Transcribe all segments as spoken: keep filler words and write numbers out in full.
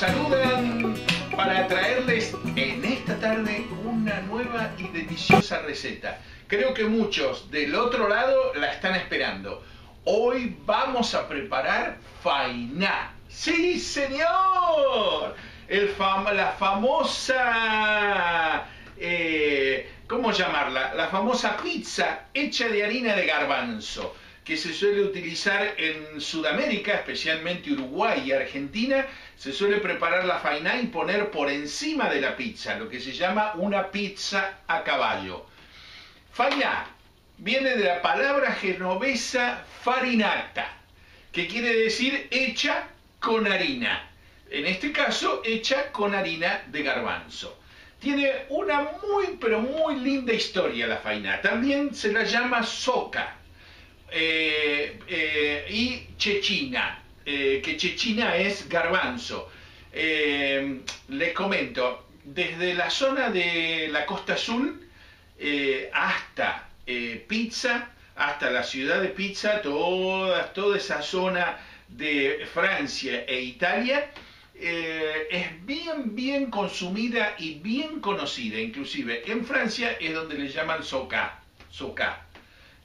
saludan para traerles en esta tarde una nueva y deliciosa receta. Creo que muchos del otro lado la están esperando. Hoy vamos a preparar fainá. ¡Sí, señor! El fam la famosa... Eh, ¿cómo llamarla? La famosa pizza hecha de harina de garbanzo, que se suele utilizar en Sudamérica, especialmente Uruguay y Argentina. Se suele preparar la fainá y poner por encima de la pizza, lo que se llama una pizza a caballo. Fainá viene de la palabra genovesa farinata, que quiere decir hecha con harina. En este caso, hecha con harina de garbanzo. Tiene una muy, pero muy linda historia la fainá. También se la llama socca. Eh, eh, y chechina, eh, que chechina es garbanzo. Eh, les comento, desde la zona de la Costa Azul eh, hasta eh, Pisa, hasta la ciudad de Pisa, toda, toda esa zona de Francia e Italia, eh, es bien, bien consumida y bien conocida. Inclusive en Francia es donde le llaman socca, socca.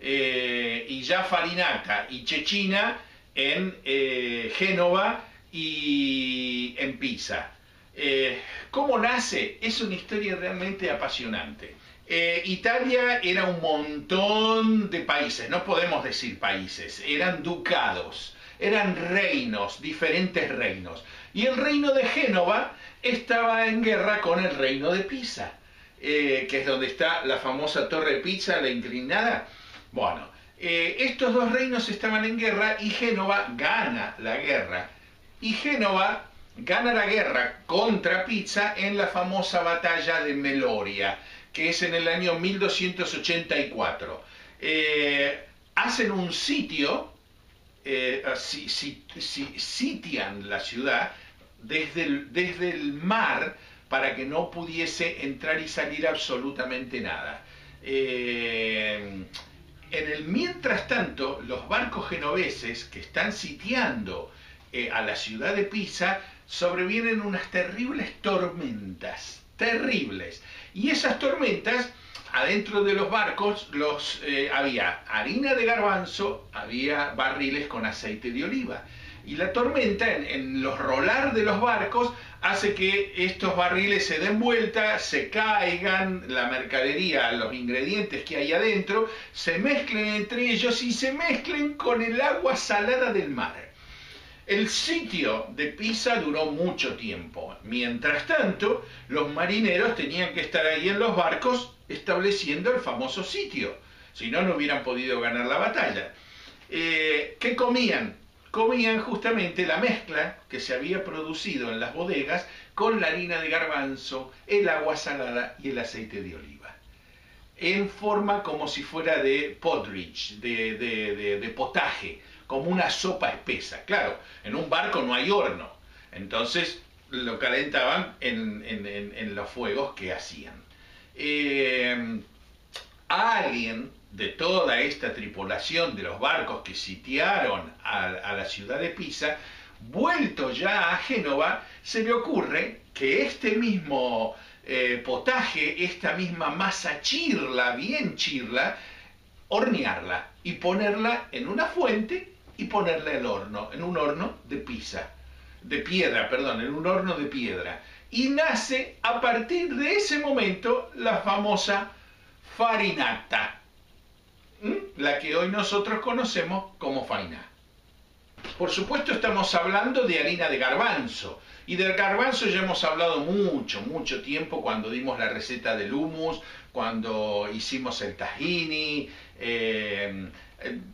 Eh, y ya farinata y chechina en eh, Génova y en Pisa. Eh, ¿Cómo nace? Es una historia realmente apasionante. Eh, Italia era un montón de países, no podemos decir países, eran ducados, eran reinos, diferentes reinos. Y el reino de Génova estaba en guerra con el reino de Pisa, eh, que es donde está la famosa torre Pisa, la inclinada. Bueno, eh, estos dos reinos estaban en guerra y Génova gana la guerra. Y Génova gana la guerra contra Pisa en la famosa batalla de Meloria, que es en el año mil doscientos ochenta y cuatro. Eh, hacen un sitio, eh, si, si, si, sitian la ciudad desde el, desde el mar para que no pudiese entrar y salir absolutamente nada. Eh, En el mientras tanto, los barcos genoveses que están sitiando eh, a la ciudad de Pisa, sobrevienen unas terribles tormentas, terribles. Y esas tormentas, adentro de los barcos, los, eh, había harina de garbanzo, había barriles con aceite de oliva. Y la tormenta, en, en los rolar de los barcos, hace que estos barriles se den vuelta, se caigan, la mercadería, los ingredientes que hay adentro, se mezclen entre ellos y se mezclen con el agua salada del mar. El sitio de Pisa duró mucho tiempo. Mientras tanto, los marineros tenían que estar ahí en los barcos estableciendo el famoso sitio. Si no, no hubieran podido ganar la batalla. Eh, ¿qué comían? Comían justamente la mezcla que se había producido en las bodegas con la harina de garbanzo, el agua salada y el aceite de oliva. En forma como si fuera de porridge, de, de, de, de potaje, como una sopa espesa. Claro, en un barco no hay horno, entonces lo calentaban en, en, en, en los fuegos que hacían. Eh, a alguien... de toda esta tripulación de los barcos que sitiaron a, a la ciudad de Pisa, vuelto ya a Génova, se le ocurre que este mismo eh, potaje, esta misma masa chirla, bien chirla, hornearla y ponerla en una fuente y ponerla en el horno, en un horno de Pisa, de piedra, perdón, en un horno de piedra. Y nace a partir de ese momento la famosa farinata, la que hoy nosotros conocemos como fainá. Por supuesto estamos hablando de harina de garbanzo, y del garbanzo ya hemos hablado mucho, mucho tiempo cuando dimos la receta del hummus, cuando hicimos el tahini. Eh,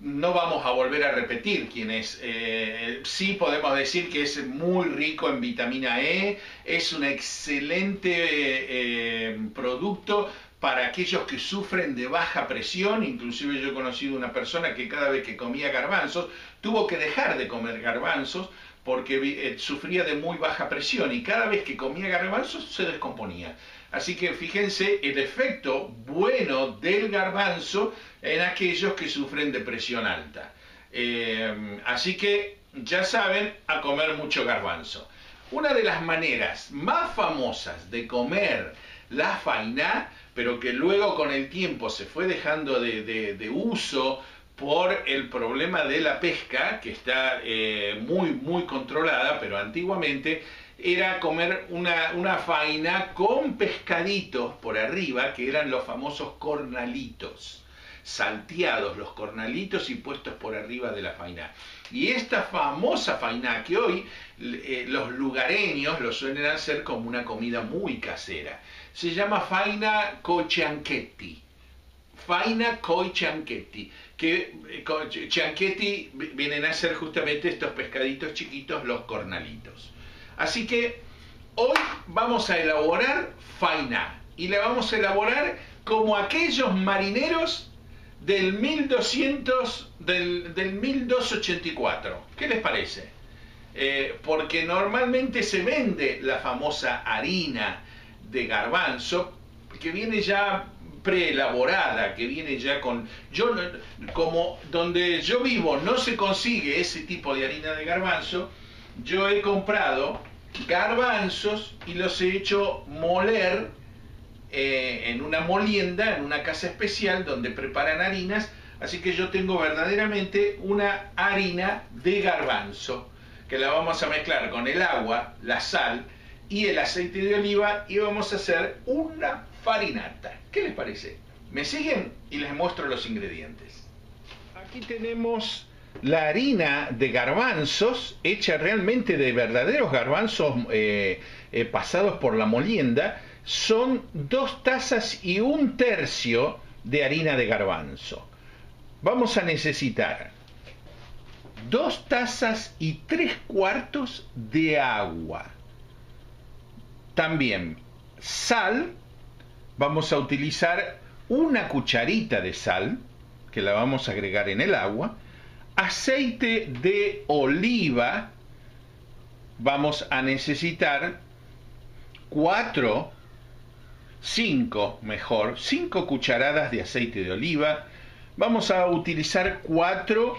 no vamos a volver a repetir quién es. Eh, sí podemos decir que es muy rico en vitamina E, es un excelente eh, eh, producto para aquellos que sufren de baja presión. Inclusive yo he conocido una persona que cada vez que comía garbanzos, tuvo que dejar de comer garbanzos porque sufría de muy baja presión y cada vez que comía garbanzos se descomponía. Así que fíjense el efecto bueno del garbanzo en aquellos que sufren de presión alta. Eh, así que ya saben, a comer mucho garbanzo. Una de las maneras más famosas de comer la fainá, pero que luego con el tiempo se fue dejando de, de, de uso por el problema de la pesca, que está eh, muy muy controlada, pero antiguamente era comer una, una faina con pescaditos por arriba, que eran los famosos cornalitos, salteados los cornalitos y puestos por arriba de la faina. Y esta famosa faina que hoy eh, los lugareños lo suelen hacer como una comida muy casera, se llama faina coi chanchetti. Faina coi chanchetti, que eh, chanchetti vienen a ser justamente estos pescaditos chiquitos, los cornalitos. Así que hoy vamos a elaborar faina, y la vamos a elaborar como aquellos marineros del mil doscientos, del, del mil doscientos ochenta y cuatro. ¿Qué les parece? Eh, porque normalmente se vende la famosa harina de garbanzo, que viene ya preelaborada, que viene ya con... Yo, como donde yo vivo no se consigue ese tipo de harina de garbanzo, yo he comprado garbanzos y los he hecho moler eh, en una molienda, en una casa especial donde preparan harinas. Así que yo tengo verdaderamente una harina de garbanzo, que la vamos a mezclar con el agua, la sal y el aceite de oliva, y vamos a hacer una farinata. ¿Qué les parece? Me siguen y les muestro los ingredientes. Aquí tenemos la harina de garbanzos, hecha realmente de verdaderos garbanzos eh, eh, pasados por la molienda. Son dos tazas y un tercio de harina de garbanzo. Vamos a necesitar dos tazas y tres cuartos de agua. También sal, vamos a utilizar una cucharita de sal, que la vamos a agregar en el agua. Aceite de oliva, vamos a necesitar cuatro, cinco mejor, cinco cucharadas de aceite de oliva. Vamos a utilizar cuatro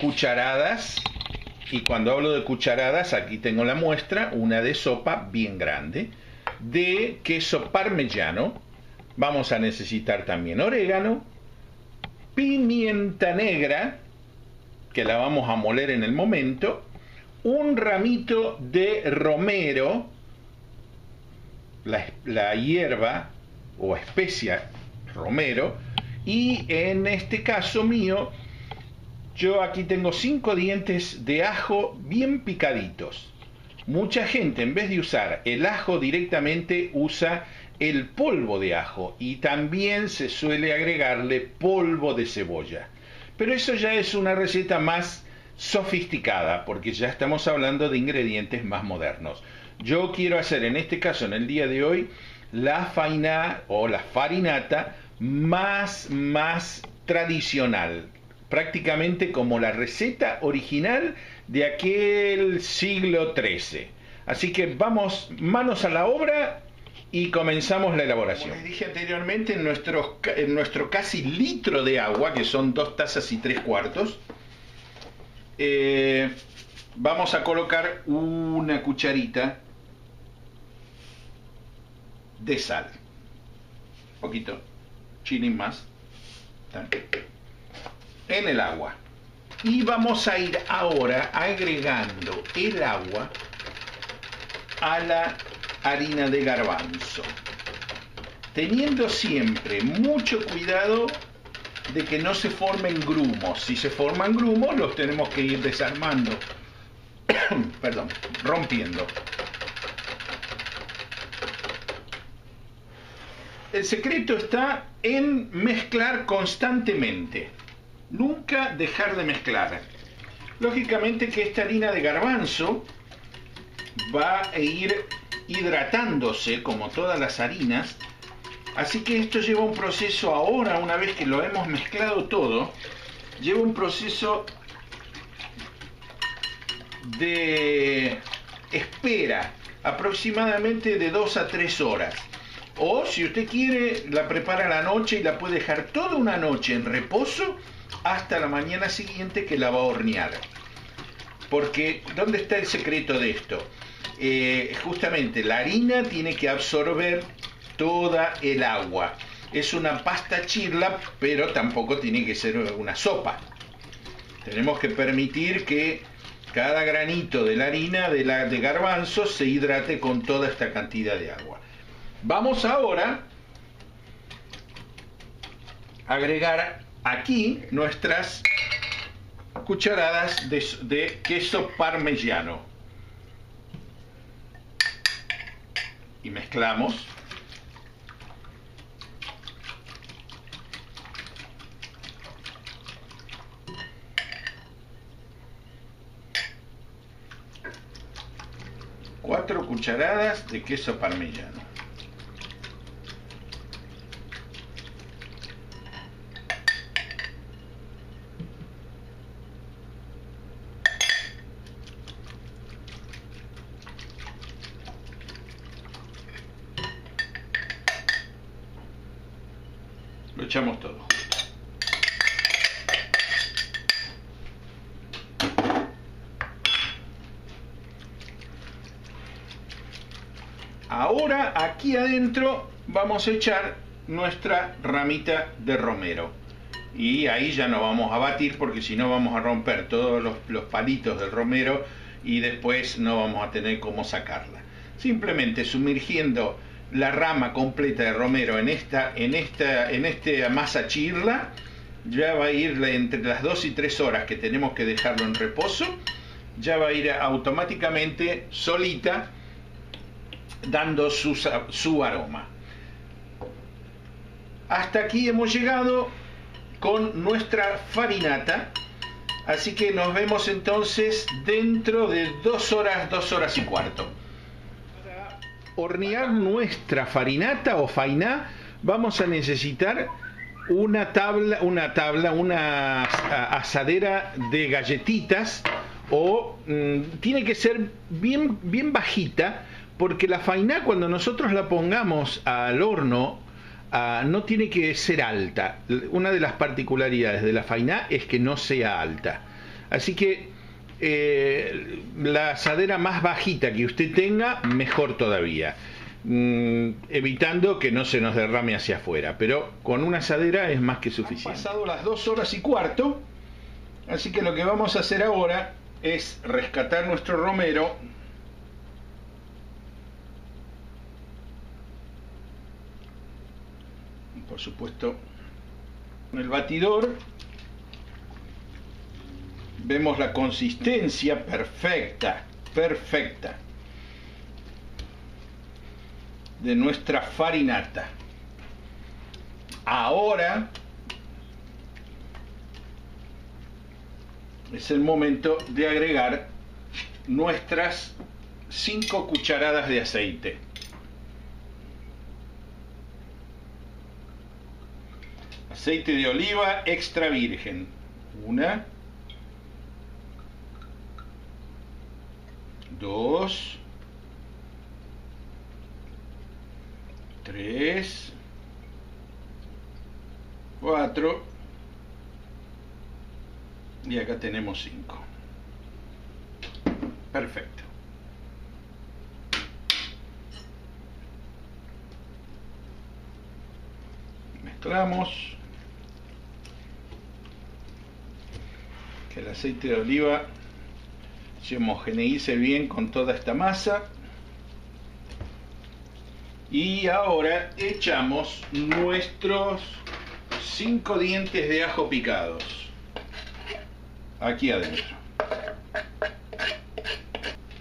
cucharadas, y cuando hablo de cucharadas, aquí tengo la muestra, una de sopa bien grande, de queso parmesano. Vamos a necesitar también orégano, pimienta negra, que la vamos a moler en el momento, un ramito de romero, la, la hierba o especia romero, y en este caso mío, yo aquí tengo cinco dientes de ajo bien picaditos. Mucha gente, en vez de usar el ajo directamente, usa el polvo de ajo, y también se suele agregarle polvo de cebolla. Pero eso ya es una receta más sofisticada, porque ya estamos hablando de ingredientes más modernos. Yo quiero hacer en este caso, en el día de hoy, la faina o la farinata más, más tradicional. Prácticamente como la receta original de aquel siglo trece. Así que vamos, manos a la obra, y comenzamos la elaboración. Como les dije anteriormente, en nuestro, en nuestro casi litro de agua, que son dos tazas y tres cuartos, eh, vamos a colocar una cucharita de sal. Un poquito, chilín más. En el agua. Y vamos a ir ahora agregando el agua a la harina de garbanzo, teniendo siempre mucho cuidado de que no se formen grumos. Si se forman grumos, los tenemos que ir desarmando, perdón, rompiendo. El secreto está en mezclar constantemente, nunca dejar de mezclar. Lógicamente que esta harina de garbanzo va a ir hidratándose como todas las harinas, así que esto lleva un proceso. Ahora, una vez que lo hemos mezclado todo, lleva un proceso de espera aproximadamente de dos a tres horas, o si usted quiere la prepara a la noche y la puede dejar toda una noche en reposo hasta la mañana siguiente, que la va a hornear. Porque ¿dónde está el secreto de esto? eh, justamente la harina tiene que absorber toda el agua. Es una pasta chirla, pero tampoco tiene que ser una sopa. Tenemos que permitir que cada granito de la harina de, la, de garbanzo se hidrate con toda esta cantidad de agua. Vamos ahora a agregar aquí nuestras cucharadas de, de queso parmesano. Y mezclamos. Cuatro cucharadas de queso parmesano. Lo echamos todo. Ahora aquí adentro vamos a echar nuestra ramita de romero. Y ahí ya no vamos a batir porque si no vamos a romper todos los, los palitos del romero y después no vamos a tener cómo sacarla. Simplemente sumergiendo la rama completa de romero en esta, en esta, en esta masa chirla, ya va a ir entre las dos y tres horas que tenemos que dejarlo en reposo, ya va a ir automáticamente solita dando su, su aroma. Hasta aquí hemos llegado con nuestra farinata, así que nos vemos entonces dentro de dos horas, dos horas y cuarto. Para hornear nuestra farinata o fainá vamos a necesitar una tabla, una tabla, una asadera de galletitas o mmm, tiene que ser bien, bien bajita. Porque la fainá cuando nosotros la pongamos al horno uh, no tiene que ser alta. Una de las particularidades de la fainá es que no sea alta. Así que eh, la asadera más bajita que usted tenga, mejor todavía. Mm, evitando que no se nos derrame hacia afuera. Pero con una asadera es más que suficiente. Han pasado las dos horas y cuarto. Así que lo que vamos a hacer ahora es rescatar nuestro romero. Por supuesto, con el batidor vemos la consistencia perfecta, perfecta de nuestra farinata. Ahora es el momento de agregar nuestras cinco cucharadas de aceite. Aceite de oliva extra virgen. Una. Dos. Tres. Cuatro. Y acá tenemos cinco. Perfecto. Mezclamos. Que el aceite de oliva se homogeneice bien con toda esta masa. Y ahora echamos nuestros cinco dientes de ajo picados aquí adentro.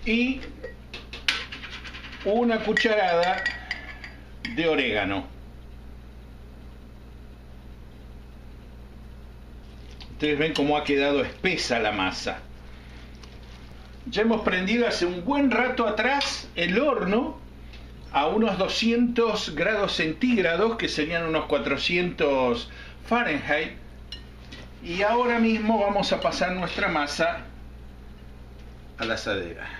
Y una cucharada de orégano. Ustedes ven cómo ha quedado espesa la masa. Ya hemos prendido hace un buen rato atrás el horno a unos doscientos grados centígrados, que serían unos cuatrocientos Fahrenheit. Y ahora mismo vamos a pasar nuestra masa a la asadera.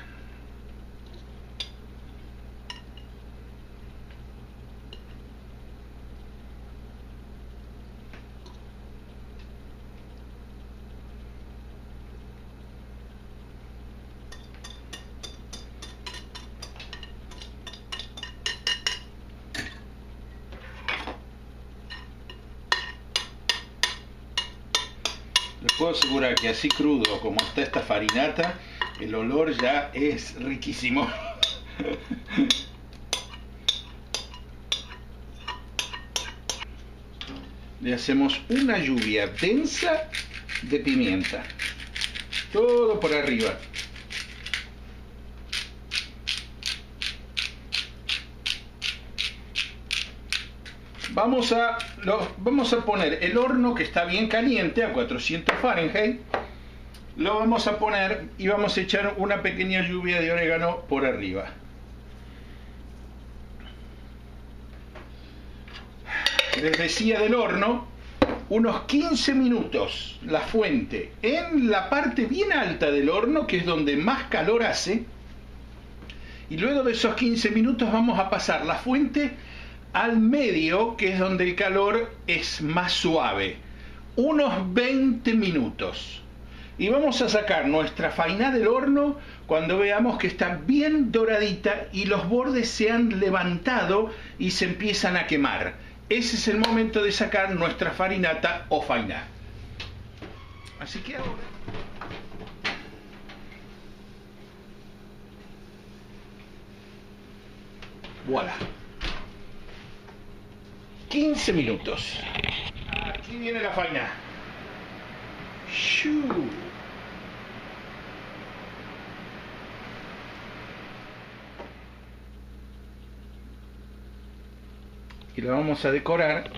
puedo asegurar que así crudo como está esta farinata, el olor ya es riquísimo. Le hacemos una lluvia densa de pimienta, todo por arriba. Vamos a, lo, vamos a poner el horno, que está bien caliente, a cuatrocientos Fahrenheit. Lo vamos a poner y vamos a echar una pequeña lluvia de orégano por arriba. Les decía del horno, unos quince minutos la fuente en la parte bien alta del horno, que es donde más calor hace. Y luego de esos quince minutos vamos a pasar la fuente al medio, que es donde el calor es más suave, unos veinte minutos. Y vamos a sacar nuestra fainá del horno cuando veamos que está bien doradita y los bordes se han levantado y se empiezan a quemar. Ese es el momento de sacar nuestra farinata o fainá. Así que ahora... voilà. quince minutos. Aquí viene la fainá. ¡Shoo! Y la vamos a decorar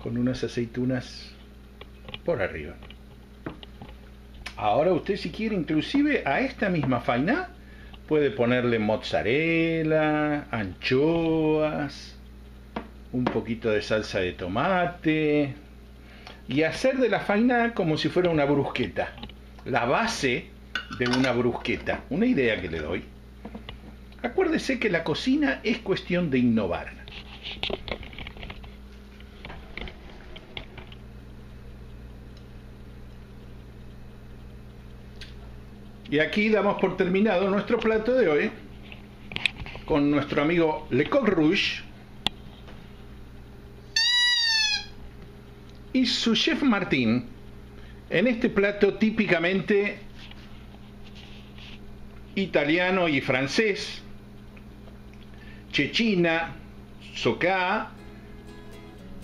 con unas aceitunas por arriba. Ahora usted, si quiere, inclusive a esta misma fainá puede ponerle mozzarella, anchoas, un poquito de salsa de tomate. Y hacer de la fainá como si fuera una brusqueta, la base de una brusqueta, una idea que le doy. Acuérdese que la cocina es cuestión de innovar. Y aquí damos por terminado nuestro plato de hoy con nuestro amigo Le Coq Rouge y su chef Martín, en este plato típicamente italiano y francés: cecina, socca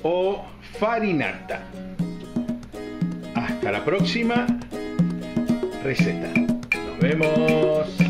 o farinata. Hasta la próxima receta. Nos vemos.